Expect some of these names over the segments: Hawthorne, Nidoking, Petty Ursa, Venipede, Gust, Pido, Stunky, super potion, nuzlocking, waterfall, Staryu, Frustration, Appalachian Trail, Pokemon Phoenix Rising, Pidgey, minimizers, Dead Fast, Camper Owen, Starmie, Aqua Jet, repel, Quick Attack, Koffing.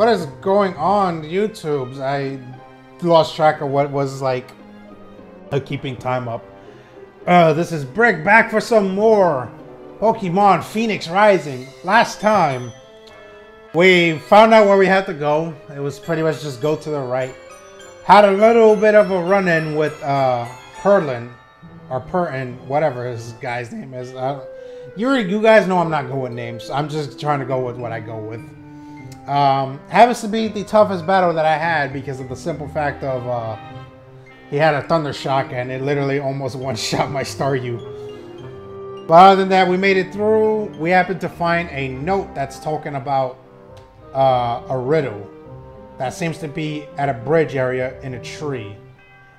What is going on, YouTubes? I lost track of what was like keeping time up. This is Brick back for some more Pokemon Phoenix Rising. Last time we found out where we had to go. It was pretty much just go to the right. Had a little bit of a run-in with Perlin or Pertin, whatever his guy's name is. You guys know I'm not good with names. I'm just trying to go with what I go with. Happens to be the toughest battle that I had because of the simple fact of he had a Thunder Shock and it literally almost one-shot my Staryu. But other than that, we made it through. We happened to find a note that's talking about a riddle that seems to be at a bridge area in a tree.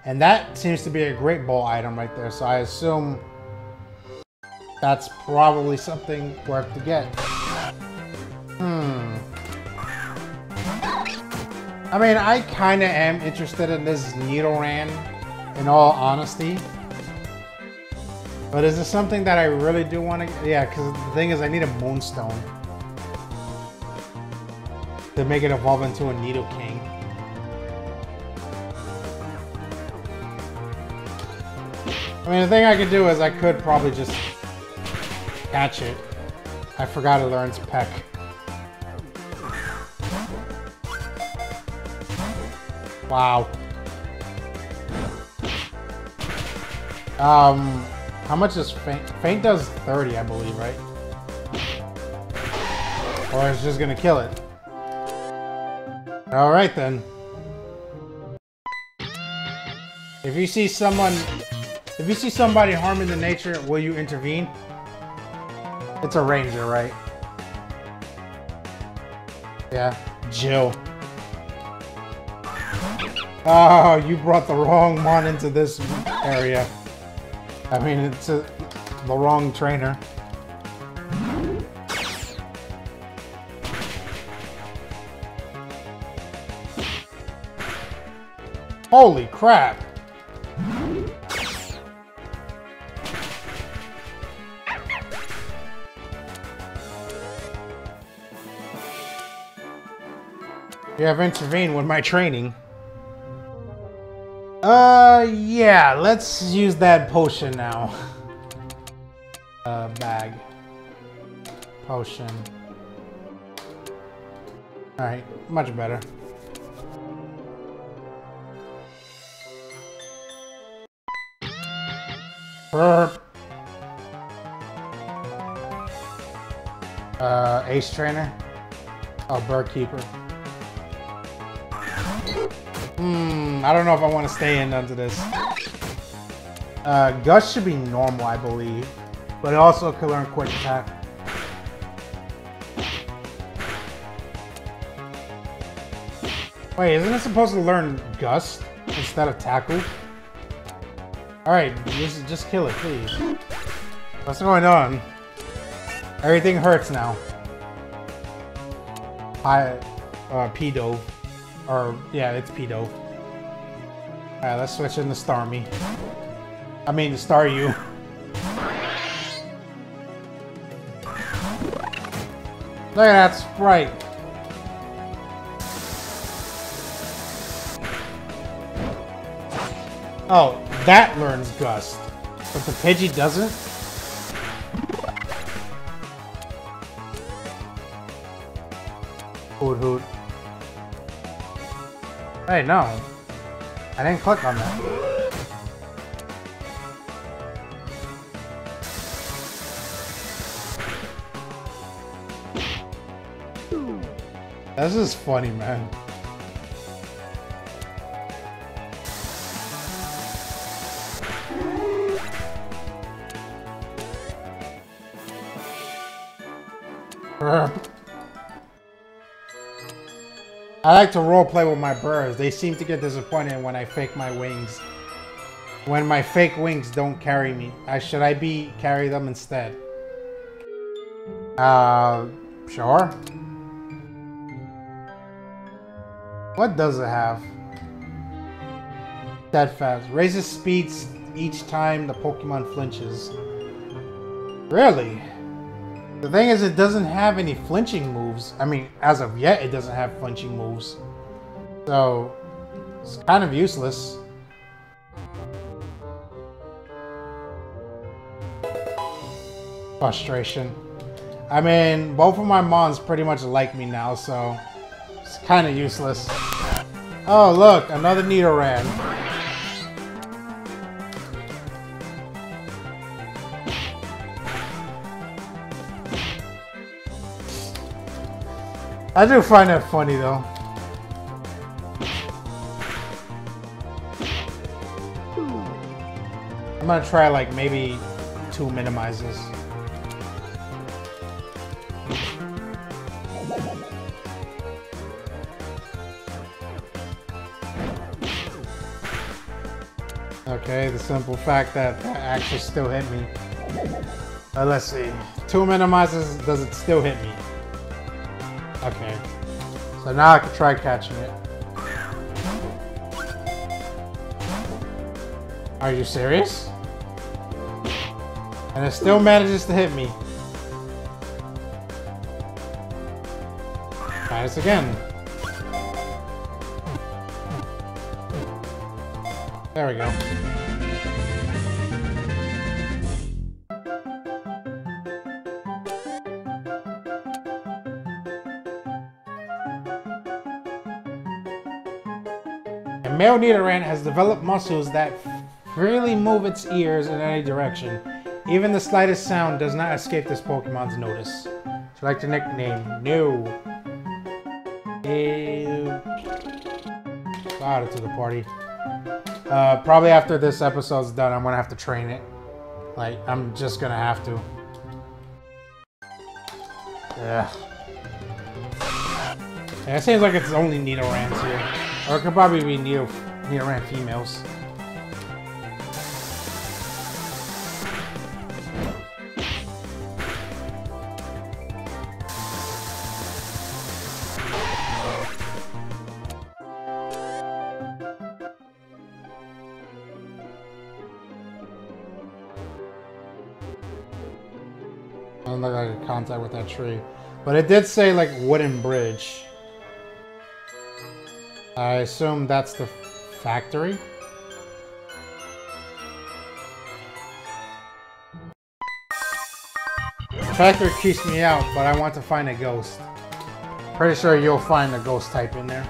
And that seems to be a Great Ball item right there, so I assume that's probably something worth to get. I mean, I kind of am interested in this Nidoran, in all honesty. But is this something that I really do want to... Yeah, because the thing is, I need a Moonstone to make it evolve into a Nidoking. I mean, the thing I could do is I could probably just catch it. I forgot it learns Peck. Wow. How much is Faint? Faint does 30, I believe, right? Or it's just gonna kill it. Alright then. If you see somebody harming the nature, will you intervene? It's a ranger, right? Yeah, Jill. Oh, you brought the wrong one into this area. I mean, it's the wrong trainer. Holy crap! You have intervened with my training. Yeah, let's use that potion now. Bag. Potion. Alright, much better. Burp. Ace Trainer? Oh, Bird Keeper. I don't know if I want to stay in under this. Gust should be normal, I believe. But it also could learn Quick Attack. Wait, isn't it supposed to learn Gust instead of Tackle? Alright, just kill it, please. What's going on? Everything hurts now. Pido. Or, yeah, it's Pido. Alright, let's switch into Starmie. I mean, Staryu. Look at that sprite. Oh, that learns Gust. But the Pidgey doesn't? Hoot hoot. Hey, no. I didn't click on that. This is funny, man. I like to roleplay with my birds. They seem to get disappointed when I fake my wings. When my fake wings don't carry me. Should I carry them instead? Sure. What does it have? Dead Fast. Raises speeds each time the Pokemon flinches. Really? The thing is, it doesn't have any flinching moves. I mean, as of yet, it doesn't have flinching moves. So, it's kind of useless. Frustration. I mean, both of my mons pretty much like me now, so it's kind of useless. Oh, look, another Nidoran. I do find that funny, though. I'm gonna try, like, maybe 2 minimizers. Okay, the simple fact that that actually still hit me. Let's see. 2 minimizers, does it still hit me? Okay. So now I can try catching it. Are you serious? And it still manages to hit me. Try this again. There we go. A male Nidoran has developed muscles that freely move its ears in any direction. Even the slightest sound does not escape this Pokemon's notice. Select a nickname. No. Got it to the party. Probably after this episode's done, I'm gonna have to train it. Like, I'm just gonna have to. Ugh. Yeah, it seems like it's only Nidorans here. Or it could probably be Nidoran females. Contact with that tree, but it did say like wooden bridge. I assume that's the factory. The factory keeps me out, but I want to find a ghost. Pretty sure you'll find a ghost type in there.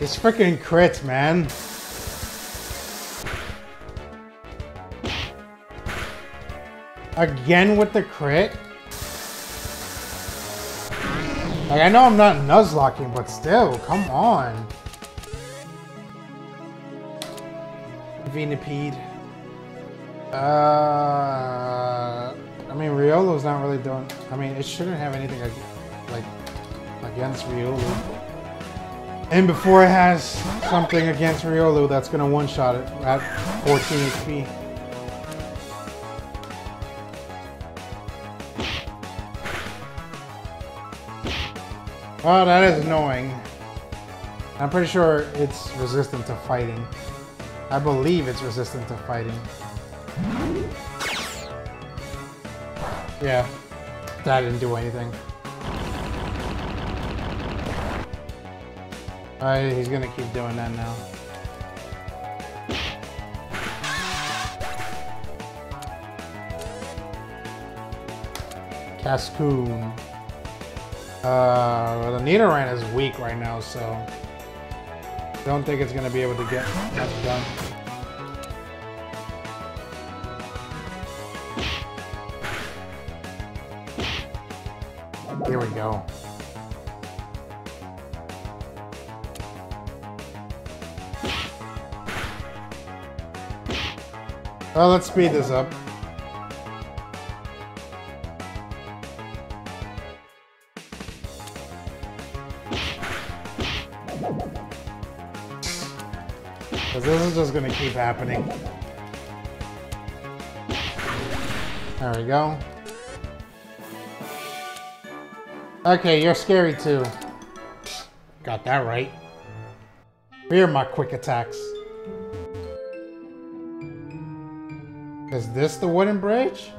It's freaking crits, man. Again with the crit? Like, I know I'm not nuzlocking, but still, come on. Venipede. I mean, Riolu's not really doing... I mean, it shouldn't have anything like against Riolu. And before it has something against Riolu, that's gonna one-shot it at 14 HP. Well, that is annoying. I'm pretty sure it's resistant to fighting. I believe it's resistant to fighting. Yeah, that didn't do anything. He's gonna keep doing that now. Cascoon. The Nidoran is weak right now, so don't think it's gonna be able to get that done. Here we go. Well, let's speed this up. Because this is just going to keep happening. There we go. Okay, you're scary too. Got that right. Fear my quick attacks. Is this the wooden bridge?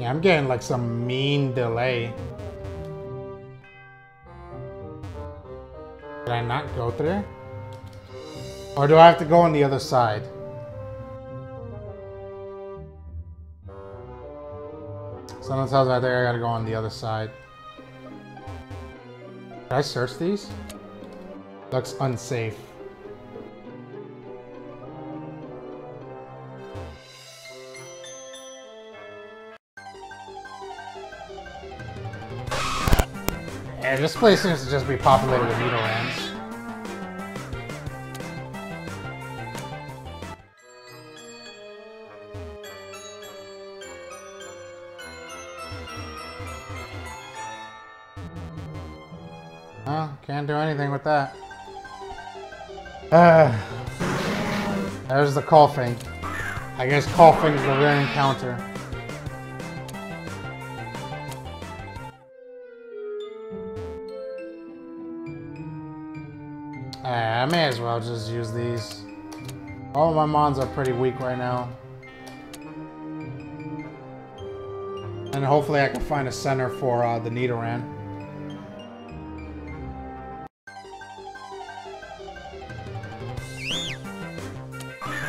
Yeah, I'm getting like some mean delay. Did I not go through? Or do I have to go on the other side? Someone tells me I think I gotta go on the other side. Did I search these? Looks unsafe. And this place seems to just be populated with Needlelands. Can't do anything with that. There's the Koffing. I guess Koffing's the rare encounter. I may as well just use these. All of my mons are pretty weak right now. And hopefully I can find a center for the Nidoran.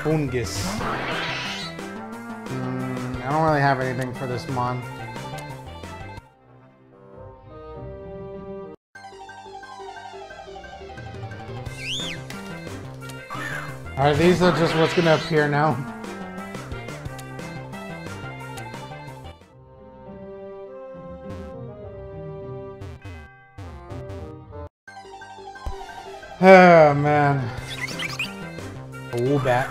Fungus. I don't really have anything for this mon. Alright, these are just what's gonna appear now. Oh man. A woobat.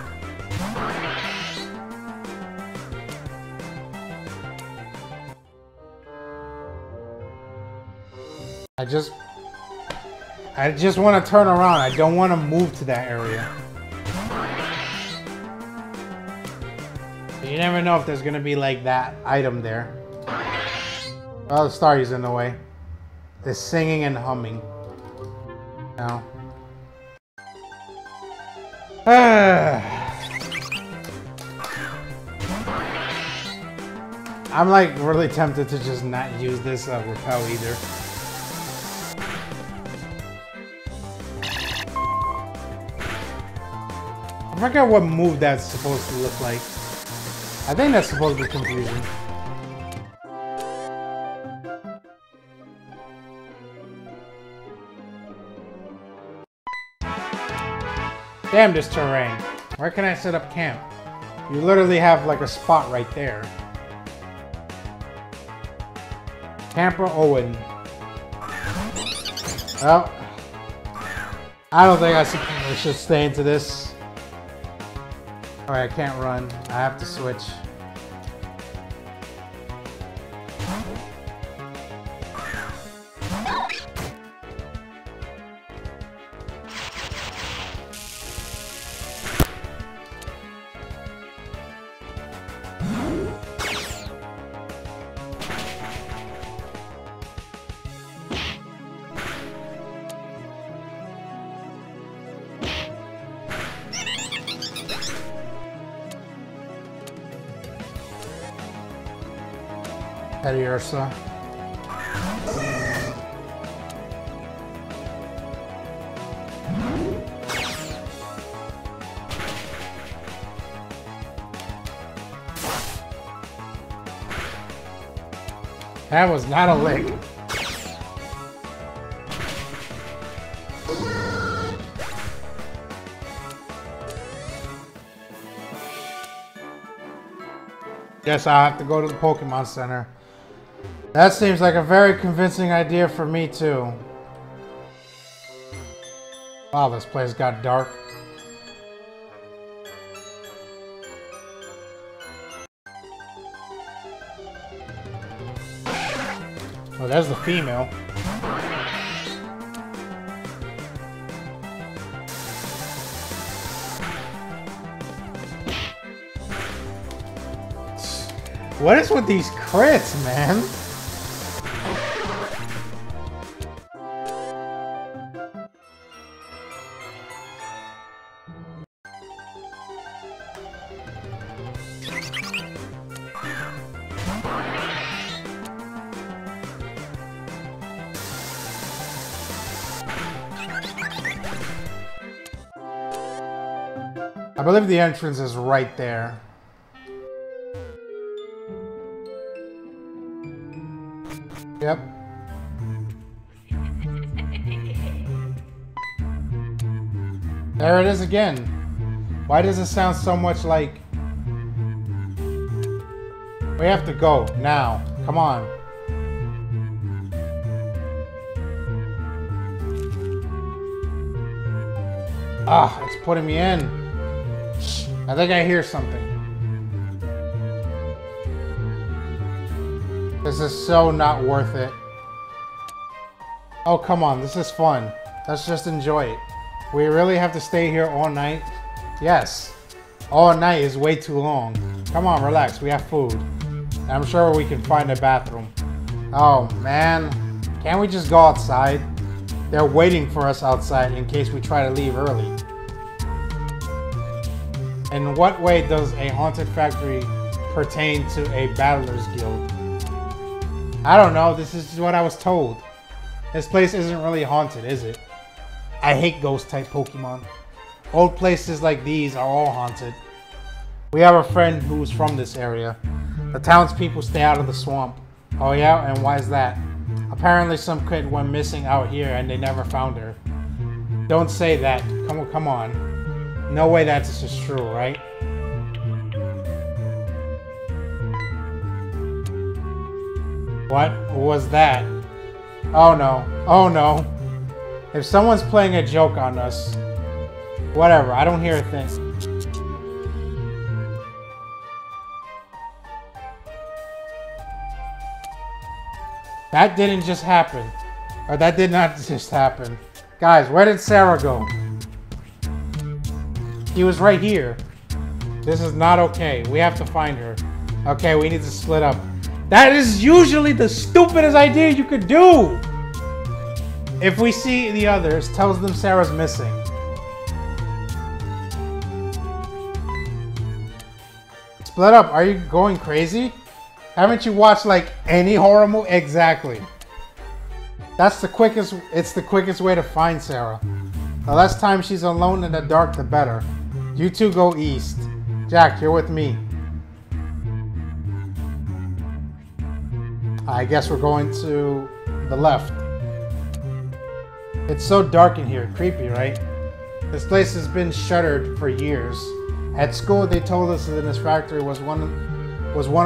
I just want to turn around. I don't want to move to that area. You never know if there's gonna be like that item there. Oh, the Staryu's in the way. They're singing and humming. No. I'm like really tempted to just not use this repel either. I forgot what move that's supposed to look like. I think that's supposed to be confusing. Damn this terrain. Where can I set up camp? You literally have like a spot right there. Camper Owen. Well, I don't think I should stay into this. Alright, I can't run. I have to switch. Petty Ursa. That was not a lick. Guess I'll have to go to the Pokémon Center. That seems like a very convincing idea for me too. Wow, this place got dark. Oh, that's the female. What is with these crits, man? I believe the entrance is right there. Yep. There it is again. Why does it sound so much like... We have to go now. Come on. Ah, it's putting me in. I think I hear something. This is so not worth it. Oh, come on. This is fun. Let's just enjoy it. We really have to stay here all night? Yes. All night is way too long. Come on, relax. We have food. I'm sure we can find a bathroom. Oh, man. Can't we just go outside? They're waiting for us outside in case we try to leave early. In what way does a haunted factory pertain to a battler's guild? I don't know, this is what I was told. This place isn't really haunted, is it? I hate ghost type Pokemon. Old places like these are all haunted. We have a friend who's from this area. The townspeople stay out of the swamp. Oh yeah, and why is that? Apparently some kid went missing out here and they never found her. Don't say that, come on. No way that's just true, right? What was that? Oh no. Oh no. If someone's playing a joke on us... Whatever, I don't hear a thing. That didn't just happen. Or that did not just happen. Guys, where did Sarah go? She was right here. This is not okay. We have to find her. Okay, we need to split up. That is usually the stupidest idea you could do! If we see the others, tells them Sarah's missing. Split up, are you going crazy? Haven't you watched like any horror movie? Exactly. That's the quickest, it's the quickest way to find Sarah. The less time she's alone in the dark, the better. You two go east. Jack, you're with me. I guess we're going to the left. It's so dark in here, creepy, right? This place has been shuttered for years. At school, they told us that this factory was one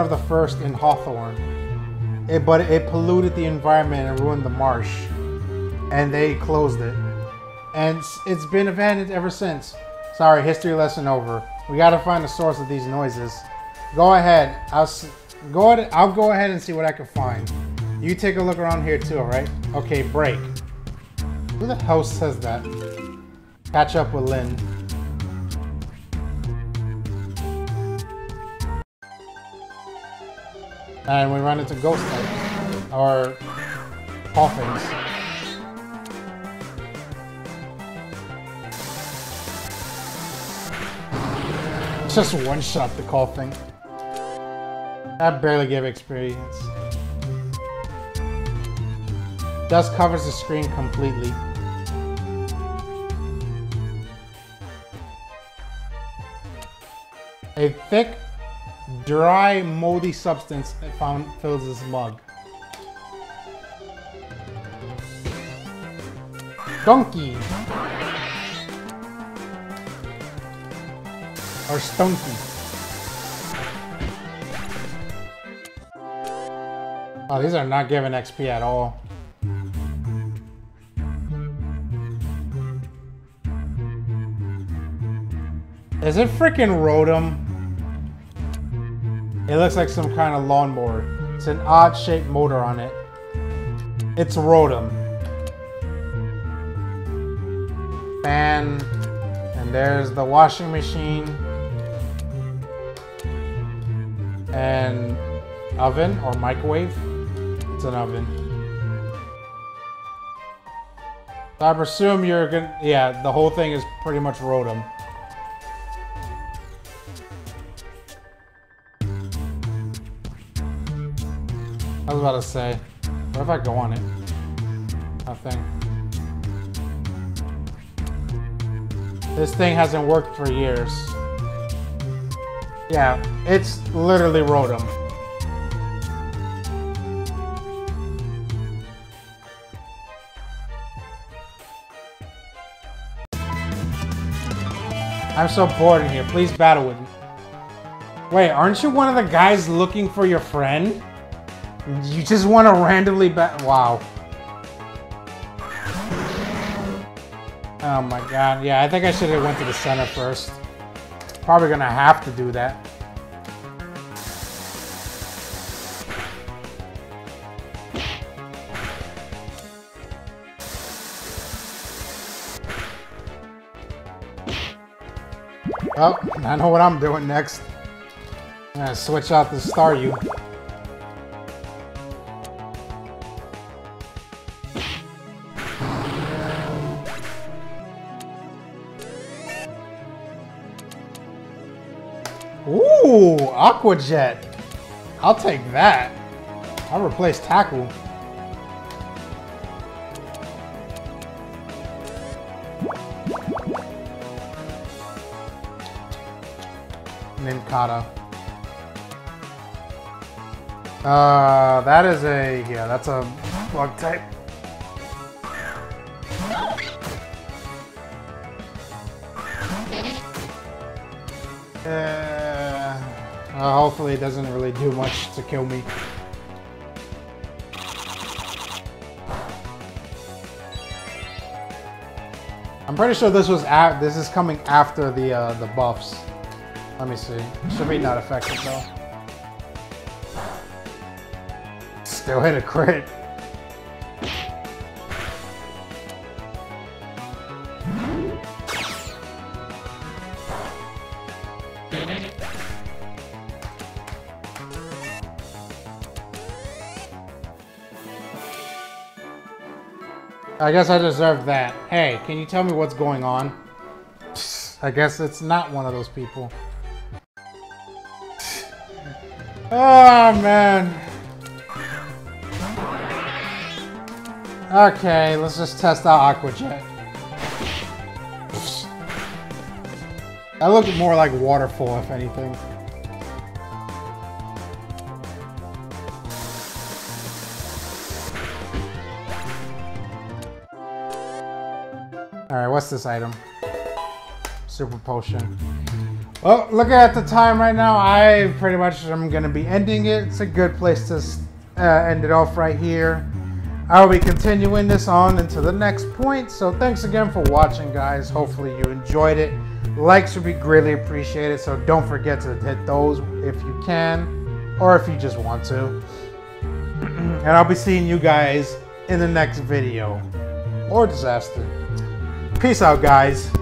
of the first in Hawthorne. But it polluted the environment and ruined the marsh, and they closed it. And it's been abandoned ever since. Sorry, history lesson over. We gotta find the source of these noises. Go ahead. I'll go ahead and see what I can find. You take a look around here too, alright? Okay, break. Who the hell says that? Catch up with Lynn. And we run into ghost types. Or... Koffings. Just one shot the Koffing. That barely gave experience. Dust covers the screen completely. A thick, dry, moldy substance fills this mug. Stunky! Or Stunky. Oh, these are not giving XP at all. Is it freaking Rotom? It looks like some kind of lawnmower. It's an odd shaped motor on it. It's Rotom. Fan. And there's the washing machine. And oven or microwave. It's an oven. So I presume you're gonna, yeah, the whole thing is pretty much Rotom. I was about to say, what if I go on it? Nothing. This thing hasn't worked for years. Yeah, it's literally Rotom. I'm so bored in here. Please battle with me. Wait, aren't you one of the guys looking for your friend? You just want to randomly bat- wow. Oh my god, yeah, I think I should have went to the center first. Probably gonna have to do that. Oh, I know what I'm doing next. I'm gonna switch out the Staryu. Ooh, Aqua Jet. I'll take that. I'll replace Tackle. Nincada. That is a, yeah, that's a bug type. Hopefully it doesn't really do much to kill me. I'm pretty sure this was this is coming after the buffs. Let me see. Should be not effective though. Still hit a crit. I guess I deserve that. Hey, can you tell me what's going on? I guess it's not one of those people. Oh, man. Okay, let's just test out Aqua Jet. That looks more like waterfall, if anything. Alright, what's this item? Super potion. Well, looking at the time right now, I pretty much am going to be ending it. It's a good place to end it off right here. I will be continuing this on into the next point. So thanks again for watching, guys. Hopefully you enjoyed it. Likes would be greatly appreciated. So don't forget to hit those if you can or if you just want to. And I'll be seeing you guys in the next video or disaster. Peace out, guys.